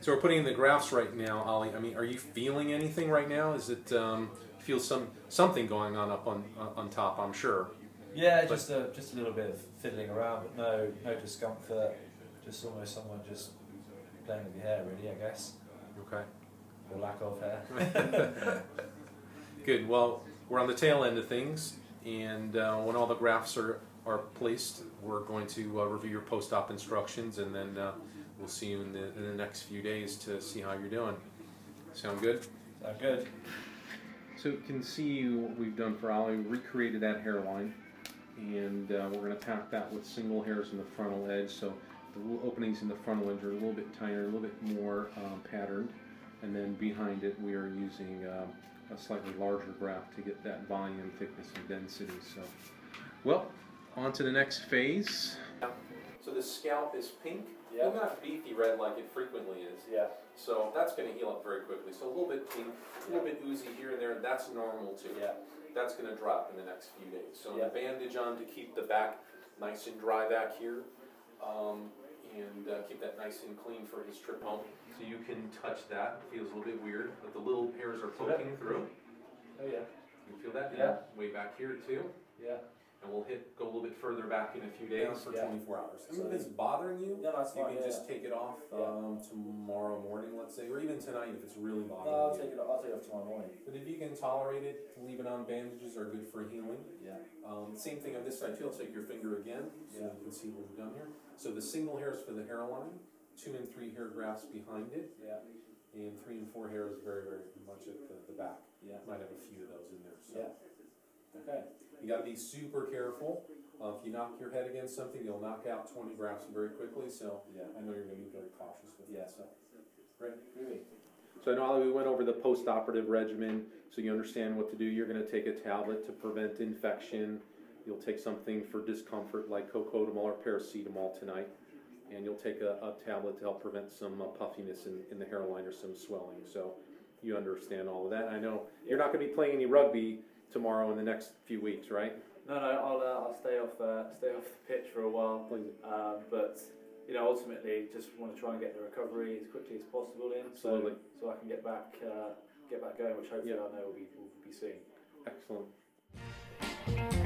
So we're putting in the grafts right now, Olly. I mean, are you feeling anything right now? Is it feel something going on up on top? I'm sure. Yeah, but just a little bit of fiddling around, but no discomfort. Just almost someone just playing with your hair, really, I guess. Okay. Or lack of hair. Good. Well, we're on the tail end of things, and when all the grafts are placed, we're going to review your post-op instructions, and then we'll see you in the next few days to see how you're doing. Sound good? Sound good. So you can see what we've done for Olly. We recreated that hairline, and we're going to pack that with single hairs in the frontal edge. So the little openings in the frontal edge are a little bit tighter, a little bit more patterned, and then behind it we are using a slightly larger graft to get that volume, thickness, and density. So, well, on to the next phase. So the scalp is pink. Yeah. Well, not beefy red like it frequently is. Yeah. So that's going to heal up very quickly. So a little bit pink, a little bit oozy here and there. That's normal too. Yeah. That's going to drop in the next few days. So the bandage on to keep the back nice and dry back here, and keep that nice and clean for his trip home. So you can touch that. It feels a little bit weird, but the little hairs are poking through. Oh yeah. You feel that? Yeah. Way back here too. Yeah. And we'll go a little bit further back in a few days. For 24 hours. I mean, if it's bothering you, you can just take it off tomorrow morning, let's say, or even tonight if it's really bothering you. I'll take it off tomorrow morning. But if you can tolerate it, leave it on. Bandages are good for healing. Yeah. Same thing on this side too. I'll take your finger again so you can see what we've done here. So the single hairs for the hairline, 2 and 3 hair grafts behind it, and 3 and 4 hairs very, very much at the back. Yeah. Might have a few of those in there. So. Yeah. Okay. You got to be super careful. If you knock your head against something, you'll knock out 20 grafts very quickly. So I know you're going to be very cautious with that. So. Great. So I know we went over the post-operative regimen, so you understand what to do. You're going to take a tablet to prevent infection. You'll take something for discomfort like cocodamol or paracetamol tonight. And you'll take a tablet to help prevent some puffiness in the hairline or some swelling. So you understand all of that. I know you're not going to be playing any rugby tomorrow in the next few weeks, right? No, I'll stay off the pitch for a while. But you know, ultimately, just want to try and get the recovery as quickly as possible in, so I can get back going, which hopefully I know will be soon. Excellent.